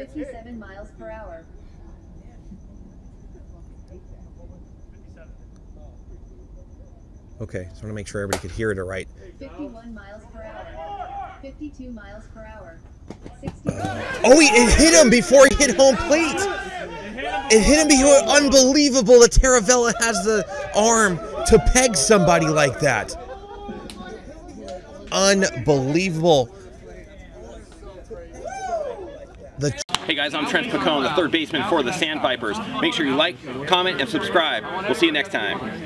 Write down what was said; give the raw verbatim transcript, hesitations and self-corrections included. fifty-seven miles per hour. Okay, so I want to make sure everybody could hear it right. fifty-one miles per hour. fifty-two miles per hour. sixty oh, he, it hit him before he hit home plate. It hit him before. Unbelievable that Taravella has the arm to peg somebody like that. Unbelievable. The hey guys, I'm Trent Paccone, the third baseman for the Sand Vipers. Make sure you like, comment, and subscribe. We'll see you next time.